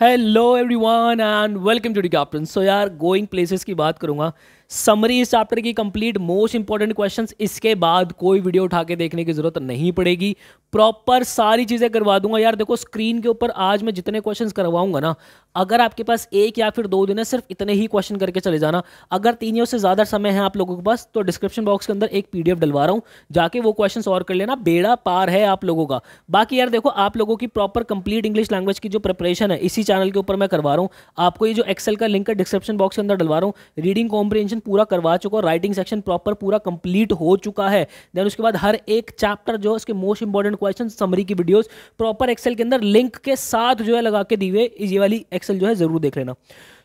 Hello everyone and welcome to EduCaptain. So यार going places की बात करूंगा, समरी इस चैप्टर की कंप्लीट मोस्ट इंपॉर्टेंट क्वेश्चंस। इसके बाद कोई वीडियो उठा के देखने की जरूरत नहीं पड़ेगी, प्रॉपर सारी चीज़ें करवा दूंगा। यार देखो स्क्रीन के ऊपर आज मैं जितने क्वेश्चंस करवाऊंगा ना, अगर आपके पास एक या फिर दो दिन है सिर्फ इतने ही क्वेश्चन करके चले जाना। अगर 3 या उससे ज़्यादा समय है आप लोगों के पास तो डिस्क्रिप्शन बॉक्स के अंदर एक PDF डलवा रहा हूँ, जाके वो क्वेश्चन और कर लेना, बेड़ा पार है आप लोगों का। बाकी यार देखो आप लोगों की प्रॉपर कंप्लीट इंग्लिश लैंग्वेज की जो प्रिपरेशन है इसी चैनल के ऊपर मैं करवा रहा हूँ। आपको ये जो एक्सेल का लिंक है डिस्क्रिप्शन बॉक्स के अंदर डलवा रहा हूँ। रीडिंग कॉम्प्रिहेंशन पूरा करवा चुका, राइटिंग सेक्शन प्रॉपर पूरा कंप्लीट हो चुका है। देन उसके बाद हर एक चैप्टर जो उसके मोस्ट इंपॉर्टेंट क्वेश्चन समरी की वीडियोस प्रॉपर एक्सेल के अंदर लिंक के साथ जो है लगा के दी हुए, ये वाली एक्सेल जो है जरूर देख लेना।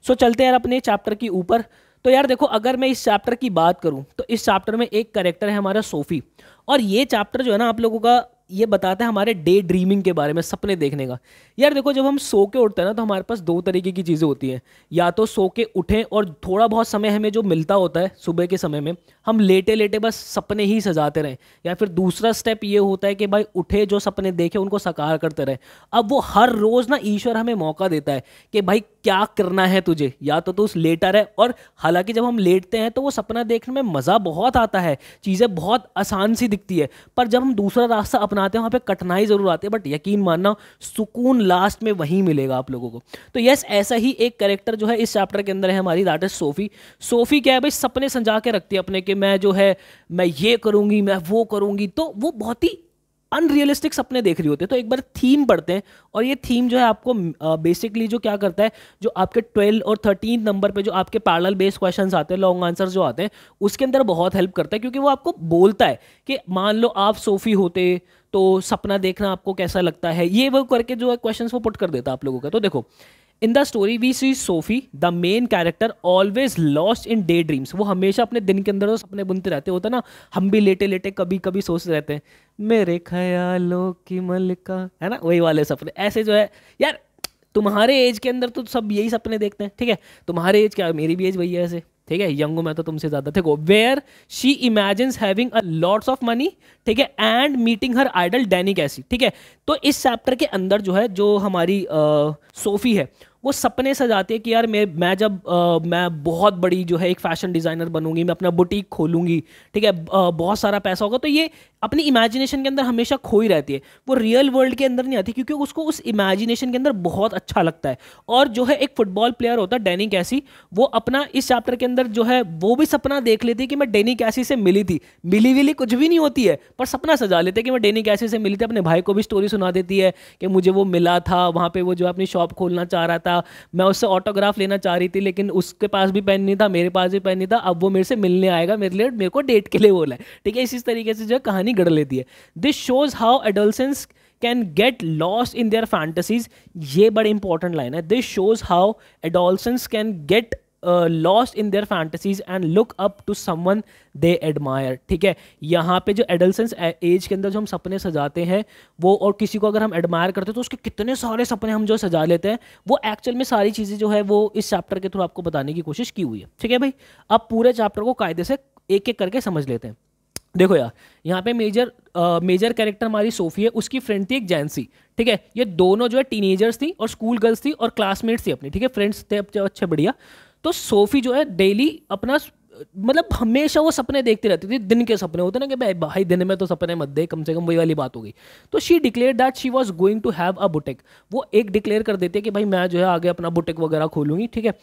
सो चलते हैं अपने चैप्टर के ऊपर। तो यार देखो अगर मैं इस चैप्टर की बात करूं तो इस चैप्टर में एक कैरेक्टर है हमारा सोफी, और ये चैप्टर जो है ना आप लोगों का ये बताता है हमारे डे ड्रीमिंग के बारे में, सपने देखने का। यार देखो जब हम सो के उठते हैं ना तो हमारे पास दो तरीके की चीज़ें होती हैं, या तो सो के उठें और थोड़ा बहुत समय हमें जो मिलता होता है सुबह के समय में हम लेटे लेटे बस सपने ही सजाते रहें, या फिर दूसरा स्टेप ये होता है कि भाई उठे जो सपने देखे उनको साकार करते रहें। अब वो हर रोज़ ना ईश्वर हमें मौका देता है कि भाई क्या करना है तुझे, या तो तू लेटा रहे। और हालांकि जब हम लेटते हैं तो वो सपना देखने में मज़ा बहुत आता है, चीज़ें बहुत आसान सी दिखती है, पर जब हम दूसरा रास्ता अपनाते हैं वहाँ पे कठिनाई ज़रूर आती है, बट यकीन मानना सुकून लास्ट में वहीं मिलेगा आप लोगों को। तो यस ऐसा ही एक कैरेक्टर जो है इस चैप्टर के अंदर है हमारी, दैट इज़ सोफ़ी। सोफ़ी क्या है भाई, सपने संजा के रखती है अपने कि मैं जो है मैं ये करूँगी मैं वो करूँगी, तो वो बहुत ही अनरियलिस्टिक सपने देख रही होते हैं। तो एक बार थीम पढ़ते हैं, और ये थीम जो है आपको बेसिकली जो क्या करता है, जो आपके 12 और 13 नंबर पे जो आपके पैरेलल बेस्ड क्वेश्चंस आते हैं, लॉन्ग आंसर्स जो आते हैं उसके अंदर बहुत हेल्प करता है, क्योंकि वो आपको बोलता है कि मान लो आप सोफ़ी होते तो सपना देखना आपको कैसा लगता है, ये वो करके जो है क्वेश्चन वो पुट कर देता है आप लोगों का। तो देखो in the story we see Sophie the main character always lost in day dreams. वो हमेशा अपने दिन के अंदर तो सपने बुनते रहते होता ना, हम भी लेटे लेटे कभी कभी सोचते रहते हैं मेरे ख्यालों की मलिका, है ना, वही वाले सपने। ऐसे जो है यार तुम्हारे एज के अंदर तो सब यही सपने देखते हैं, ठीक है, तुम्हारे एज क्या, मेरी भी एज वही है ऐसे, ठीक है, यंग हूँ मैं तो तुमसे ज़्यादा। देखो where she imagines having a lots of money, ठीक है, and meeting her idol Danny Casey, ठीक है। तो इस चैप्टर के अंदर जो है जो हमारी सोफ़ी है वो सपने सजाती है कि यार मैं जब मैं बहुत बड़ी जो है एक फैशन डिज़ाइनर बनूंगी, मैं अपना बुटीक खोलूंगी, ठीक है, बहुत सारा पैसा होगा। तो ये अपनी इमेजिनेशन के अंदर हमेशा खोई रहती है, वो रियल वर्ल्ड के अंदर नहीं आती, क्योंकि उसको उस इमेजिनेशन के अंदर बहुत अच्छा लगता है। और जो है एक फुटबॉल प्लेयर होता है डैनी कैसी, वो अपना इस चैप्टर के अंदर जो है वो भी सपना देख लेती है कि मैं डैनी कैसी से मिली थी, मिली विली कुछ भी नहीं होती है पर सपना सजा लेते हैं कि मैं डैनी कैसी से मिली थी। अपने भाई को भी स्टोरी सुना देती है कि मुझे वो मिला था, वहाँ पर वो जो अपनी शॉप खोलना चाह रहा था, मैं उससे ऑटोग्राफ लेना चाह रही थी लेकिन उसके पास भी पेन नहीं था, मेरे पास भी पेन नहीं था, अब वो मेरे से मिलने आएगा, मेरे लिए मेरे को डेट के लिए बोला है, ठीक है। इसी तरीके से जो कहानी गढ़ लेती है। This shows how adolescence can get lost in their fantasies, ये बड़ी इंपॉर्टेंट लाइन है, this shows how adolescence can get lost in their fantasies and look up to someone they admire, ठीक है। यहाँ पे जो एडल्सेंस एज के अंदर जो हम सपने सजाते हैं वो, और किसी को अगर हम एडमायर करते हैं तो उसके कितने सारे सपने हम जो सजा लेते हैं, वो एक्चुअल में सारी चीज़ें जो है वो इस चैप्टर के थ्रू आपको बताने की कोशिश की हुई है, ठीक है भाई। अब पूरे चैप्टर को कायदे से एक एक करके समझ लेते हैं। देखो यार यहाँ पे मेजर कैरेक्टर हमारी सोफ़ी है, उसकी फ्रेंड थी एक जैंसी, ठीक है, ये दोनों जो है टीनेजर्स थी और स्कूल गर्ल्स थी और क्लासमेट्स थी अपनी, ठीक है, फ्रेंड्स थे अच्छे बढ़िया। तो सोफ़ी जो है डेली अपना मतलब हमेशा वो सपने देखती रहती थी, दिन के सपने होते ना कि भाई दिन में तो सपने मत देख कम से कम, वही वाली बात हो गई। तो she declare that she was going to have a boutique, वो एक डिक्लेयर कर देती है कि भाई मैं जो है आगे अपना बुटीक वगैरह खोलूंगी, ठीक है।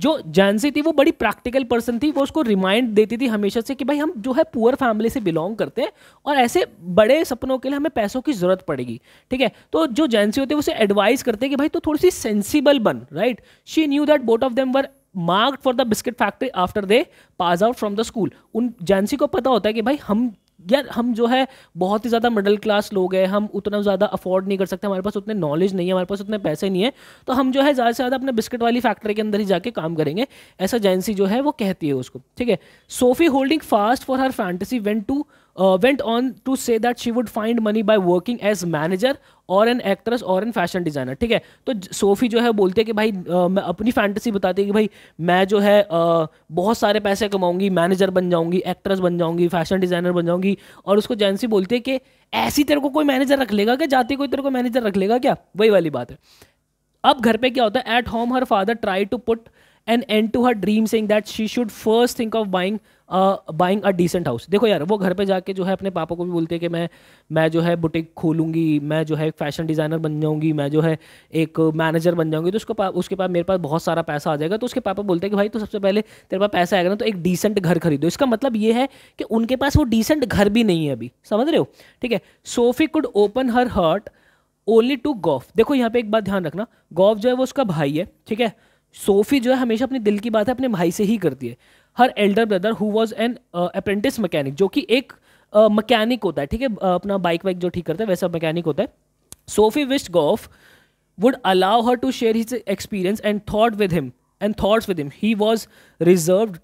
जो जैंसी थी वो बड़ी प्रैक्टिकल पर्सन थी, वो उसको रिमाइंड देती थी हमेशा से कि भाई हम जो है पुअर फैमिली से बिलोंग करते हैं और ऐसे बड़े सपनों के लिए हमें पैसों की ज़रूरत पड़ेगी, ठीक है। तो जो जैंसी होती है उसे एडवाइस करते हैं कि भाई तो थोड़ी सी सेंसिबल बन, right. She knew that both of them were marked for the biscuit factory after they pass out from the school. उन जैंसी को पता होता है कि भाई हम जो है बहुत ही ज़्यादा मिडिल क्लास लोग हैं, हम उतना ज़्यादा अफोर्ड नहीं कर सकते, हमारे पास उतने नॉलेज नहीं है, हमारे पास उतने पैसे नहीं है, तो हम जो है ज़्यादा से ज़्यादा अपने बिस्किट वाली फैक्ट्री के अंदर ही जाके काम करेंगे, ऐसा जैंसी जो है वो कहती है उसको, ठीक है। Sophie holding fast for her fantasy went on to say that she would find money by working as manager और एन एक्ट्रेस और एन फैशन डिज़ाइनर, ठीक है। तो सोफ़ी जो है बोलती है कि भाई मैं अपनी फैंटेसी बताती है कि भाई मैं जो है बहुत सारे पैसे कमाऊंगी, मैनेजर बन जाऊंगी, एक्ट्रेस बन जाऊंगी, फैशन डिज़ाइनर बन जाऊंगी। और उसको जैंसी बोलती है कि ऐसी तेरे को कोई मैनेजर रख लेगा क्या, जाती कोई तेरे को मैनेजर रख लेगा क्या, वही वाली बात है। अब घर पे क्या होता है, at home her father try to put an end to her dream saying that she should first think of buying a decent house. देखो यार, वो घर पे जाके जो है अपने पापा को भी बोलते हैं कि मैं जो है बुटीक खोलूंगी, मैं जो है फैशन डिज़ाइनर बन जाऊंगी, मैं जो है एक मैनेजर बन जाऊंगी, तो उसके पास मेरे पास बहुत सारा पैसा आ जाएगा। तो उसके पापा बोलते हैं कि भाई तो सबसे पहले तेरे पास पैसा आएगा ना तो एक डिसेंट घर खरीदो। इसका मतलब ये है कि उनके पास वो डिसेंट घर भी नहीं है अभी, समझ रहे हो? ठीक है। Sophie could open her heart only to Geoff. देखो यहाँ पे एक बात ध्यान रखना, गॉफ जो है वो उसका भाई है, ठीक है। सोफी जो है हमेशा अपने दिल की बात है अपने भाई से ही करती है। Her elder brother who was an apprentice mechanic, जो कि एक मैकेनिक होता है, ठीक है, अपना बाइक वाइक जो ठीक करता है वैसा मैकेनिक होता है। Sophie wished Geoff would allow her to share his experience and thought with him he was reserved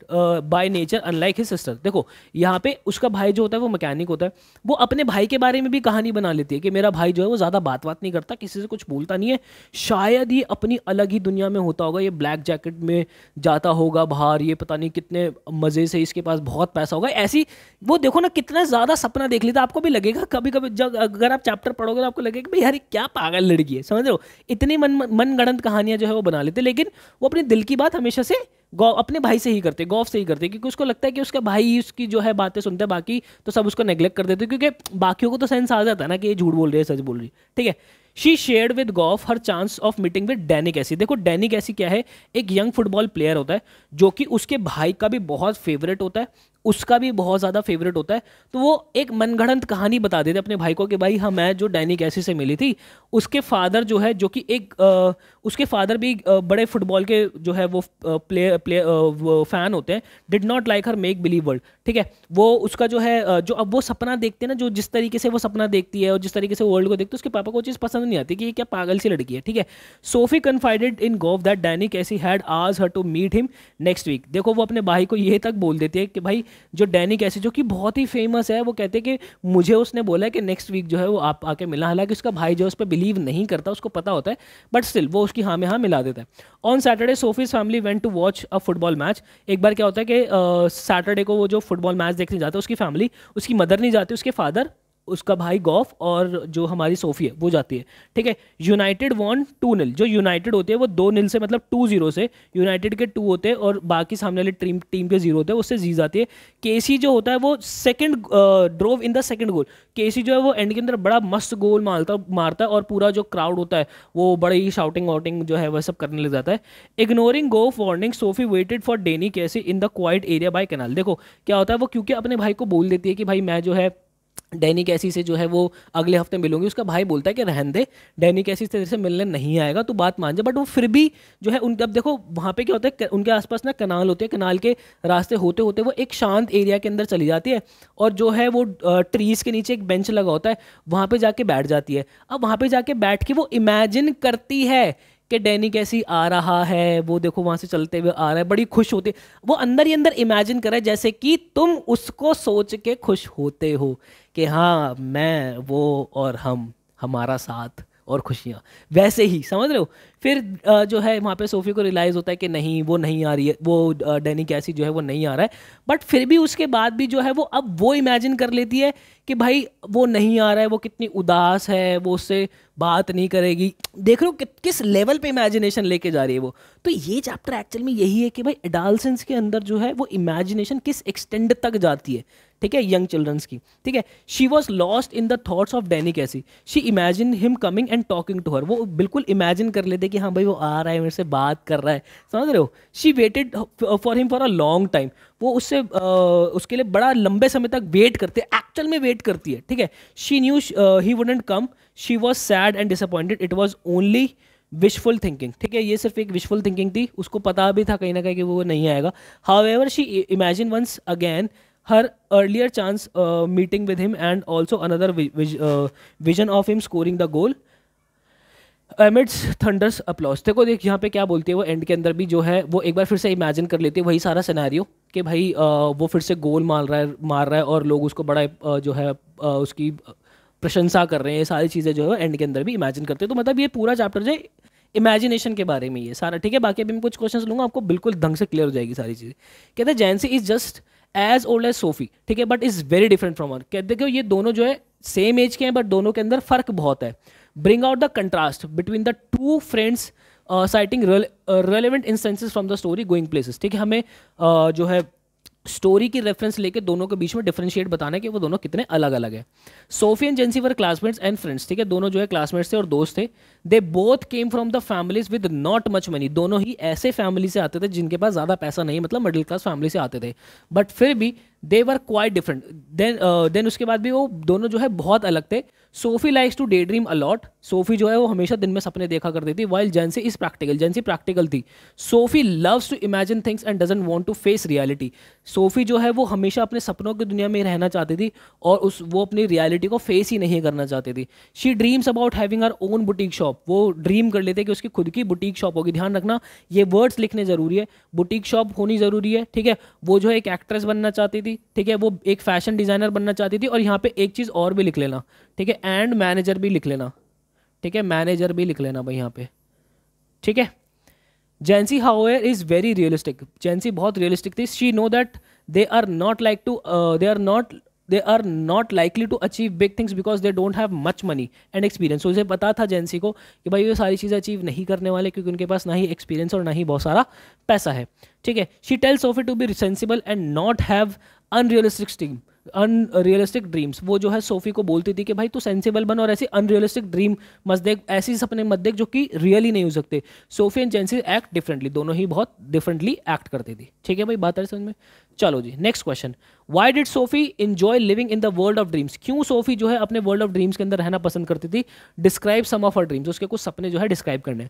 by nature unlike his sister. देखो यहाँ पे उसका भाई जो होता है वो मैकेनिक होता है, वो अपने भाई के बारे में भी कहानी बना लेती है कि मेरा भाई जो है वो ज़्यादा बात नहीं करता, किसी से कुछ बोलता नहीं है, शायद ये अपनी अलग ही दुनिया में होता होगा, ये ब्लैक जैकेट में जाता होगा बाहर, ये पता नहीं कितने मज़े से, इसके पास बहुत पैसा होगा, ऐसी वो देखो ना कितना ज़्यादा सपना देख लेता। आपको भी लगेगा कभी कभी जब अगर आप चैप्टर पढ़ोगे तो आपको लगेगा भाई यार क्या पागल लड़की है, समझ रहे हो? इतनी मनगढ़ंत कहानियाँ जो है वो बना लेते, लेकिन वो अपने दिल की बात हमेशा से अपने भाई से ही करते, गॉफ से ही करते, क्योंकि उसको लगता है कि उसका भाई उसकी जो है बातें सुनता है, बाकी तो सब उसको नेग्लेक्ट कर देते, क्योंकि बाकियों को तो सेंस आ जाता है ना कि ये झूठ बोल रही है सच बोल रही है, ठीक है। She shared with Geoff her chance of meeting with Danny Casey. देखो डैनी कैसी क्या है, एक यंग फुटबॉल प्लेयर होता है जो कि उसके भाई का भी बहुत फेवरेट होता है, उसका भी बहुत ज़्यादा फेवरेट होता है। तो वो एक मनगढ़ंत कहानी बता देते अपने भाई को कि भाई हाँ मैं जो डैनी कैसी से मिली थी, उसके फादर जो है जो कि एक उसके फादर भी बड़े फुटबॉल के जो है वो फैन होते हैं, did not like her make believe world, ठीक है। वो उसका जो है जो अब वो सपना देखते हैं ना, जो जिस तरीके से वो सपना देखती है और जिस तरीके से वर्ल्ड को देखते हैं, उसके पापा को चीज़ पसंद नहीं आती कि ये क्या पागल सी लड़की है, ठीक है। Sophie confided in Geoff that Danny Casey had asked her to meet him next week. देखो वो अपने भाई को ये तक बोल देती है कि भाई जो डैनी कैसी जो कि बहुत ही फेमस है, वो कहते हैं कि मुझे उसने बोला है कि नेक्स्ट वीक जो है वो आप आके मिला। हालांकि उसका भाई जो है उस पर बिलीव नहीं करता, उसको पता होता है, बट स्टिल वो उसकी हाँ में हाँ मिला देता है। On Saturday Sophie's family went to watch a football match. एक बार क्या होता है कि सैटरडे को वो जो फुटबॉल मैच देखने जाता है, उसकी फैमिली, उसकी मदर नहीं जाती, उसके फादर, उसका भाई गॉफ और जो हमारी सोफी है वो जाती है, ठीक है। United won 2-0। जो यूनाइटेड होते हैं वो 2-0 से, मतलब 2-0 से, यूनाइटेड के 2 होते हैं और बाकी सामने वाली टीम के 0 होते हैं, उससे जीत जाती है। केसी जो होता है वो second drove in the second goal. Casey जो है वो एंड के अंदर बड़ा मस्त गोल मारता है और पूरा जो क्राउड होता है वो बड़ी शाउटिंग वाउटिंग जो है वह सब करने लग जाता है। Ignoring Geoff warning Sophie waited for Danny Casey in the quiet area by canal. देखो क्या होता है, वो क्योंकि अपने भाई को बोल देती है कि भाई मैं जो है डैनी कैसी से जो है वो अगले हफ्ते मिलूंगी, उसका भाई बोलता है कि रहन दे, डैनी कैसी से जैसे मिलने नहीं आएगा, तो बात मान जा। बट वो फिर भी जो है उन, अब देखो वहाँ पे क्या होता है, उनके आसपास ना कनाल होते हैं, कनाल के रास्ते होते होते वो एक शांत एरिया के अंदर चली जाती है और जो है वो ट्रीज़ के नीचे एक बेंच लगा होता है, वहाँ पर जाके बैठ जाती है। अब वहाँ पर जाके बैठ के वो इमेजिन करती है कि डैनी कैसी आ रहा है, वो देखो वहाँ से चलते हुए आ रहा है, बड़ी खुश होती है, वो अंदर ही अंदर इमेजिन करे जैसे कि तुम उसको सोच के खुश होते हो कि हाँ मैं, वो और हम, हमारा साथ और खुशियाँ, वैसे ही, समझ रहे हो। फिर जो है वहाँ पे सोफी को रियलाइज़ होता है कि नहीं वो नहीं आ रही है, वो डैनी कैसी जो है वो नहीं आ रहा है, बट फिर भी उसके बाद भी जो है वो अब वो इमेजिन कर लेती है कि भाई वो नहीं आ रहा है, वो कितनी उदास है, वो उससे बात नहीं करेगी। देख रहे हो किस लेवल पे इमेजिनेशन लेके जा रही है वो। तो ये चैप्टर एक्चुअल में यही है कि भाई एडल्सेंस के अंदर जो है वो इमेजिनेशन किस एक्सटेंड तक जाती है, ठीक है, यंग चिल्ड्रंस की, ठीक है। She was lost in the thoughts of Danny Casey, she imagine him coming and talking to her. वो बिल्कुल इमेजिन कर लेते कि हाँ भाई वो आ रहा है, मेरे से बात कर रहा है, समझ रहे हो। She waited for him for a long time. वो उससे उसके लिए बड़ा लंबे समय तक वेट करते, एक्चुअल में वेट करती है, ठीक है। She knew he wouldn't come, she was sad and disappointed, it was only wishful thinking, ठीक है। ये सिर्फ एक विशफुल थिंकिंग थी, उसको पता भी था कहीं ना कहीं कि वो नहीं आएगा। However she imagine once again her earlier chance meeting with him and also another vision of him scoring the goal amidst thunderous applause. देखो देख यहाँ पे क्या बोलती है वो, एंड के अंदर भी जो है वो एक बार फिर से इमेजिन कर लेती है वही सारा सिनेरियो कि भाई वो फिर से गोल मार रहा है और लोग उसको बड़ा जो है उसकी प्रशंसा कर रहे हैं, सारी चीज़ें जो है वो एंड के अंदर भी इमेजिन करते हैं। तो मतलब ये पूरा चैप्टर जो है इमेजिनेशन के बारे में ये सारा, ठीक है। बाकी अभी मैं कुछ क्वेश्चन लूँगा, आपको बिल्कुल ढंग से क्लियर हो जाएगी सारी चीज़ें। कहते हैं Jansie is just as old as Sophie, ठीक है, but is very different from her. कहते हैं कि ये दोनों जो है सेम एज के हैं बट दोनों के अंदर फ़र्क बहुत है। Bring out the contrast between the two friends citing relevant instances from the story going places. ठीक है, हमें जो है स्टोरी की रेफरेंस लेके दोनों के बीच में डिफरेंशिएट बताना है कि वो दोनों कितने अलग अलग है. Sophie and Jansie were classmates and friends. ठीक है, दोनों जो है क्लासमेट्स थे और दोस्त थे. They both came from the families with not much money. दोनों ही ऐसे फैमिली से आते थे जिनके पास ज़्यादा पैसा नहीं, मतलब मिडिल क्लास फैमिली से आते थे, बट फिर भी they were quite different. Then उसके बाद भी वो दोनों जो है बहुत अलग थे. Sophie likes to day dream a lot. Sophie जो है वो हमेशा दिन में सपने देखा करती थी. While Jansie is practical. Jansie practical थी. Sophie loves to imagine things and doesn't want to face reality. Sophie जो है वो हमेशा अपने सपनों की दुनिया में रहना चाहती थी और वो अपनी रियलिटी को फेस ही नहीं करना चाहती थी. She dreams about having her own boutique shop. वो ड्रीम कर लेते कि उसकी खुद की बुटीक शॉप होगी. ध्यान रखना, ये वर्ड्स लिखने ज़रूरी है. बुटीक शॉप होनी ज़रूरी है. ठीक है, वो जो है एक एक्ट्रेस बनना चाहती थी. ठीक है, वो एक फैशन डिज़ाइनर बनना चाहती थी. और यहाँ पे एक चीज़ और भी लिख लेना, ठीक है, एंड मैनेजर भी लिख लेना. ठीक है, मैनेजर भी लिख लेना भाई यहाँ पे. ठीक है, Jansie however is very realistic. Jansie बहुत रियलिस्टिक थी. She know that they are not likely to achieve big things because they don't have much money and experience. तो उसे पता था जेंसी को कि भाई ये सारी चीज़ें अचीव नहीं करने वाले क्योंकि उनके पास ना ही एक्सपीरियंस और ना ही बहुत सारा पैसा है. ठीक है, she tells Sophie to be sensible and not have unrealistic dreams. वो जो है सोफी को बोलती थी कि भाई तू सेंसिबल बन और ऐसी अनरियलिस्टिक ड्रीम मत देख, ऐसी सपने मत देख जो कि रियली नहीं हो सकते. Sophie and Jansie act differently. दोनों ही बहुत डिफरेंटली एक्ट करती थी. ठीक है भाई, बात है समझ में. चलो जी, next question. Why did Sophie enjoy living in the world of dreams. क्यों सोफी जो है अपने वर्ल्ड ऑफ ड्रीम्स के अंदर रहना पसंद करती थी. Describe some of her dreams. उसके कुछ सपने जो है डिस्क्राइब करने.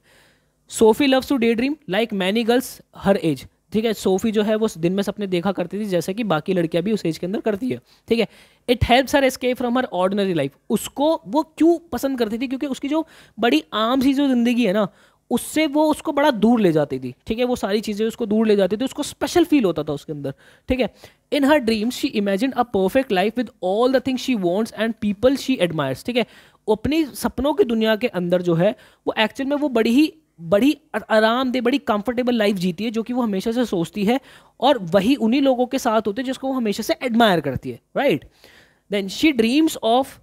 Sophie loves to day dream like many girls her age. ठीक है, सोफी जो है वो दिन में सपने देखा करती थी जैसे कि बाकी लड़कियां भी उस एज के अंदर करती है. ठीक है, it helps her escape from her ordinary life. उसको वो क्यों पसंद करती थी, क्योंकि उसकी जो बड़ी आम सी जो जिंदगी है ना, उससे वो उसको बड़ा दूर ले जाती थी. ठीक है, वो सारी चीज़ें उसको दूर ले जाती थी. उसको स्पेशल फील होता था उसके अंदर. ठीक है, in her dreams she imagine a perfect life with all the things she wants and people she admires. ठीक है, अपनी सपनों की दुनिया के अंदर जो है वो एक्चुअल में वो बड़ी आरामदेह, बड़ी कंफर्टेबल लाइफ जीती है जो कि वो हमेशा से सोचती है, और वही उन्हीं लोगों के साथ होते हैं जिसको वो हमेशा से एडमायर करती है. Right, then she dreams of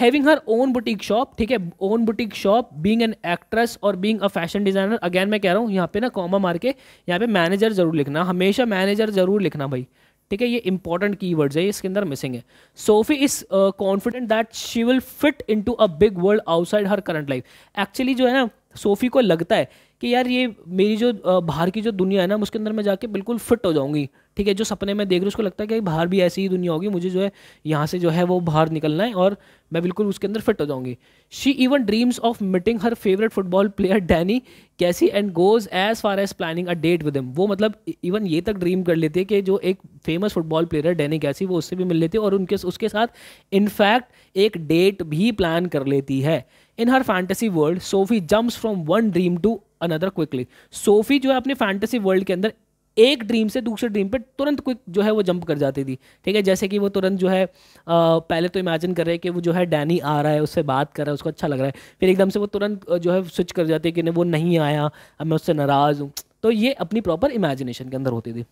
having her own boutique shop. ठीक है, own boutique shop, being an actress और being a fashion designer. Again मैं कह रहा हूँ यहाँ पे ना कॉमा मार के यहाँ पे मैनेजर ज़रूर लिखना, हमेशा मैनेजर ज़रूर लिखना भाई. ठीक है, ये इंपॉर्टेंट कीवर्ड्स है, इसके अंदर मिसिंग है. Sophie is confident that she will fit into a big world outside her current life. Actually जो है ना सोफी को लगता है कि यार ये मेरी जो बाहर की जो दुनिया है ना उसके अंदर मैं जाके बिल्कुल फिट हो जाऊंगी. ठीक है, जो सपने में देख रही हूँ उसको लगता है कि बाहर भी ऐसी ही दुनिया होगी, मुझे जो है यहाँ से जो है वो बाहर निकलना है और मैं बिल्कुल उसके अंदर फिट हो जाऊंगी. She even dreams of meeting her favourite football player Danny Casey and goes as far as planning a date with him. वो मतलब इवन ये तक ड्रीम कर लेती है कि जो एक फेमस फुटबॉल प्लेयर है डैनी कैसी, वो उससे भी मिल लेती है और उसके साथ इनफैक्ट एक डेट भी प्लान कर लेती है. In her fantasy world Sophie jumps from one dream to another quickly. Sophie जो है अपने फैंटेसी वर्ल्ड के अंदर एक ड्रीम से दूसरे ड्रीम पे तुरंत क्विक जो है वो जंप कर जाती थी. ठीक है, जैसे कि वो तुरंत जो है पहले तो इमेजिन कर रहे हैं कि वो जो है डैनी आ रहा है, उससे बात कर रहा है, उसको अच्छा लग रहा है, फिर एकदम से वो तुरंत जो है स्विच कर जाती है कि नहीं वो नहीं आया, अब मैं उससे नाराज़ हूँ. तो ये अपनी प्रॉपर इमेजिनेशन के अंदर होती थी.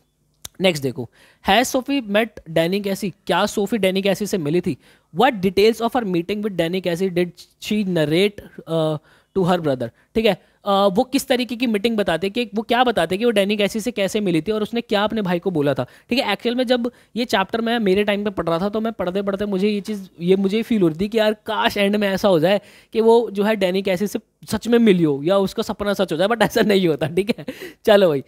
नेक्स्ट देखो, हैज सोफी मेट डैनी कैसी. क्या सोफी डैनी कैसी से मिली थी. What details of her meeting with Danny Casey did she narrate to her brother. ठीक है, वो किस तरीके की मीटिंग बताते कि वो क्या बताते कि वो डैनी कैसी से कैसे मिली थी और उसने क्या अपने भाई को बोला था. ठीक है, एक्चुअल में जब ये चैप्टर मैं मेरे टाइम पे पढ़ रहा था तो मैं पढ़ते पढ़ते मुझे ये मुझे फील हो रही थी कि यार काश एंड में ऐसा हो जाए कि वो जो है डैनी कैसी से सच में मिली हो या उसका सपना सच हो जाए, बट ऐसा नहीं होता. ठीक है, चलो भाई,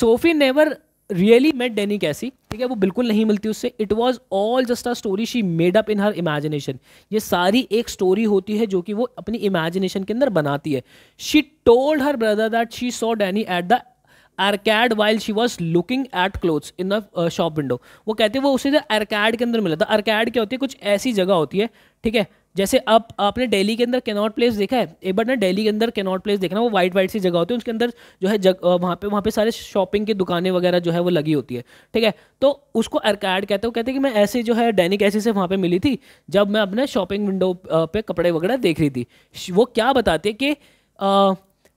Sophie never really met Danny Casey. ठीक है, वो बिल्कुल नहीं मिलती उससे. It was all just a story she made up in her imagination. ये सारी एक स्टोरी होती है जो कि वो अपनी इमेजिनेशन के अंदर बनाती है. She told her brother that she saw Danny at the arcade while she was looking at clothes in the shop window. वो कहते हैं वो उसे आर्केड के अंदर मिला था. आर्केड क्या होती है, कुछ ऐसी जगह होती है. ठीक है, जैसे अब आपने दिल्ली के अंदर कैनॉट प्लेस देखा है, एक बार ना दिल्ली के अंदर कैनॉट प्लेस देखना, वो वाइट वाइट सी जगह होती है, उसके अंदर जो है वहाँ पे सारे शॉपिंग की दुकानें वगैरह जो है वो लगी होती है. ठीक है, तो उसको आर्केड कहते हैं. वो कहते हैं कि मैं ऐसे जो है डैनी कैसी से वहाँ पे मिली थी जब मैं अपने शॉपिंग विंडो पे कपड़े वगैरह देख रही थी. वो क्या बताते कि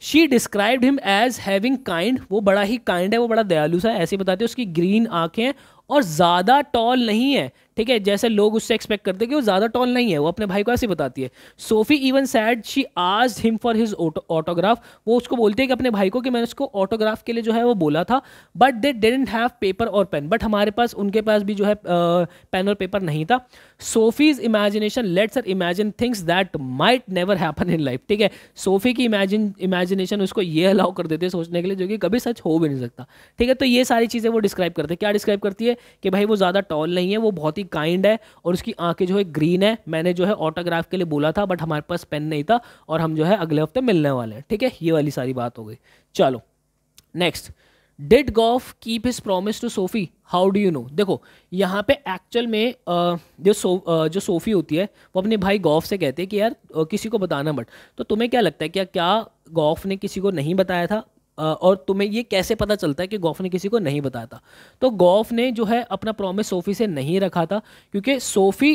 she described him as having kind. वो बड़ा ही काइंड है, वो बड़ा दयालु सा है ऐसे बताते हैं. उसकी ग्रीन आँखें और ज़्यादा टॉल नहीं है, ठीक है, जैसे लोग उससे एक्सपेक्ट करते हैं कि वो ज़्यादा टॉल नहीं है। वो अपने भाई को ऐसे बताती है। Sophie even said she asked him for his autograph. वो उसको बोलती है कि अपने भाई को कि मैंने उसको ऑटोग्राफ के लिए जो है वो बोला था, but they didn't have paper और पेन, बट हमारे पास उनके पास भी जो है पेन और पेपर नहीं था। Sophie's imagination lets her imagine things that might never happen in life, ठीक है। सोफी की इमेजिनेशन उसको ये अलाउ कर देती है सोचने के लिए जो कि कभी सच हो भी नहीं सकता, ठीक है। तो ये सारी चीज़ें वो डिस्क्राइब करते हैं। क्या डिस्क्राइब करती है कि भाई वो ज़्यादा टॉल नहीं है, वो बहुत काइंड है और उसकी आंखें जो है ग्रीन है। मैंने जो है ऑटोग्राफ के लिए बोला था बट हमारे पास पेन नहीं था और हम जो है अगले हफ्ते मिलने वाले हैं, ठीक है। ये वाली सारी बात हो गई। चलो next, did Geoff keep his promise to Sophie, how do you know. देखो यहाँ पे एक्चुअल में जो सोफी होती है वो अपने भाई गॉफ से कहते हैं कि यार किसी को बताना मत। तो तुम्हें क्या लगता है क्या गॉफ ने किसी को नहीं बताया था और तुम्हें ये कैसे पता चलता है कि गॉफ ने किसी को नहीं बताया था। तो गॉफ ने जो है अपना प्रॉमिस सोफ़ी से नहीं रखा था क्योंकि सोफ़ी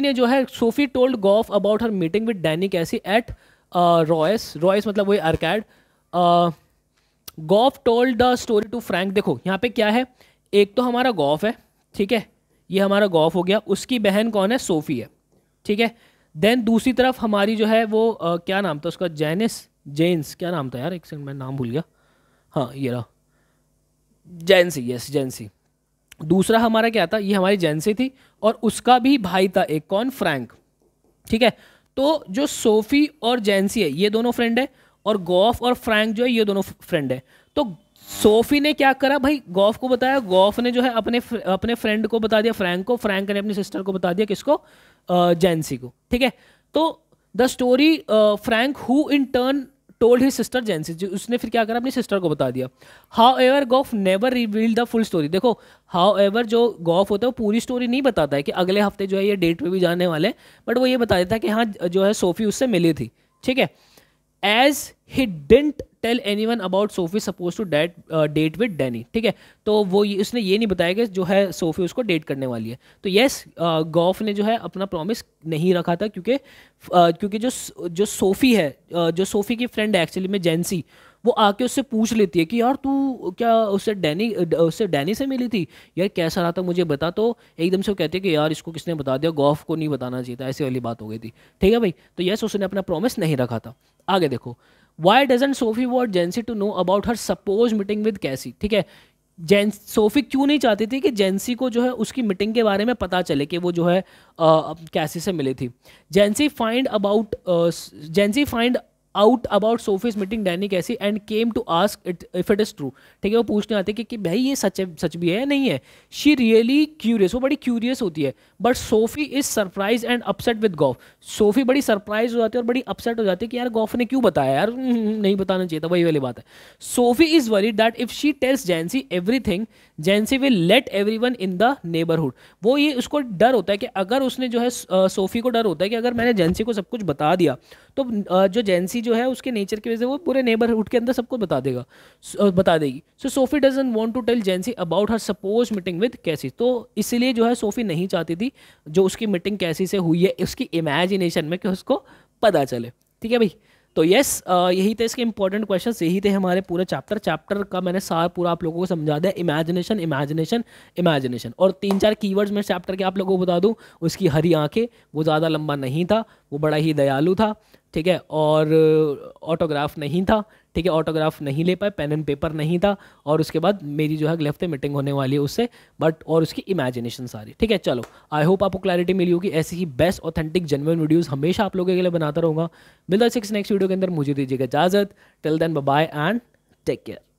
ने जो है Sophie told Gauff about her meeting with Danny Casey at Royce मतलब वही arcade. Goff told the story to Frank. देखो यहाँ पे क्या है, एक तो हमारा गॉफ है, ठीक है, ये हमारा गॉफ हो गया, उसकी बहन कौन है, सोफ़ी है, ठीक है। देन दूसरी तरफ हमारी जो है वो क्या नाम था उसका, जेन्स क्या नाम था यार, एक सेकंड मैं नाम भूल गया, हाँ ये रहा जेन्सी, यस जेन्सी। दूसरा हमारा क्या था, ये हमारी जेन्सी थी और उसका भी भाई था एक, कौन, फ्रैंक, ठीक है। तो जो सोफ़ी और जेन्सी है ये दोनों फ्रेंड है और गॉफ और फ्रैंक जो है ये दोनों फ्रेंड है। तो सोफ़ी ने क्या करा भाई, गॉफ को बताया, गॉफ ने जो है अपने फ्रेंड को बता दिया फ्रैंक को, फ्रैंक ने अपनी सिस्टर को बता दिया, किसको, जेन्सी को, ठीक है। तो the story Frank who in turn told his sister जेन्सी, उसने फिर क्या करा अपनी सिस्टर को बता दिया। However Gauff never revealed the full story. देखो हाउ एवर जो गॉफ होता है वो पूरी स्टोरी नहीं बताता है कि अगले हफ्ते जो है ये डेट पे भी जाने वाले हैं, बट वो ये बता देता है कि हाँ जो है सोफ़ी उससे मिली थी, ठीक है। As he didn't tell anyone about Sophie suppose to date with Danny, ठीक है। तो वो उसने ये नहीं बताया कि जो है सोफ़ी उसको डेट करने वाली है। तो येस गॉफ ने जो है अपना प्रॉमिस नहीं रखा था क्योंकि जो सोफ़ी है, जो सोफ़ी की फ्रेंड है एक्चुअली में जेन्सी, वो आके उससे पूछ लेती है कि यार तू क्या उससे डैनी से मिली थी यार, कैसा रहा था मुझे बता। तो एकदम से वो कहते हैं कि यार इसको किसने बता दिया, गॉफ को नहीं बताना चाहिए था, ऐसी वाली बात हो गई थी, ठीक है भाई। तो येस उसने अपना प्रॉमिस नहीं रखा था। आगे देखो, Why doesn't Sophie want Jency to know about her supposed meeting with Cassie? ठीक है, सोफ़ी क्यों नहीं चाहती थी कि जेन्सी को जो है उसकी मीटिंग के बारे में पता चले कि वो जो है कैसी से मिली थी। जेन्सी find out about Sophie's meeting Danny Casey and came to ask it if it is true, ठीक है। वो पूछने आते कि भाई ये सच भी है या नहीं है। शी रियली क्यूरियस, वो बड़ी क्यूरियस होती है। But Sophie is surprise and upset with Goff, Sophie बड़ी सरप्राइज हो जाती है और बड़ी अपसेट हो जाती है कि यार गॉफ ने क्यों बताया, यार नहीं बताना चाहिए था, वही वाली बात है। Sophie is worried that if she tells जेन्सी everything जेन्सी will let everyone in the neighbourhood. वो ये उसको डर होता है कि अगर उसने जो है सोफ़ी को डर होता है कि अगर मैंने जेन्सी को सब कुछ बता दिया तो जो जेन्सी जो है उसके नेचर की वजह से वो पूरे नेबरहुड के अंदर सबको बता देगी। So Sophie doesn't want to tell जेन्सी about her suppose meeting with Casey. तो इसलिए जो है सोफ़ी नहीं चाहती थी जो उसकी मीटिंग कैसी से हुई है उसकी इमेजिनेशन में कि उसको पता चले, ठीक है भाई। तो येस यही थे इसके इंपॉर्टेंट क्वेश्चंस, यही थे हमारे पूरा चैप्टर का मैंने सार पूरा आप लोगों को समझा दिया। इमेजिनेशन इमेजिनेशन इमेजिनेशन और 3-4 कीवर्ड्स में चैप्टर के आप लोगों को बता दूं, उसकी हरी आंखें, वो ज़्यादा लंबा नहीं था, वो बड़ा ही दयालु था, ठीक है। और ऑटोग्राफ नहीं था, ठीक है, ऑटोग्राफ नहीं ले पाए, पेन एंड पेपर नहीं था, और उसके बाद मेरी जो है अगले हफ्ते मीटिंग होने वाली है उससे, बट और उसकी इमेजिनेशन सारी, ठीक है। चलो आई होप आपको क्लैरिटी मिली होगी। ऐसी ही बेस्ट ऑथेंटिक जेन्युइन वीडियोस हमेशा आप लोगों के लिए बनाता रहूँगा। मिलता है नेक्स्ट वीडियो के अंदर, मुझे दीजिएगा इजाज़त, till then bye bye and take care.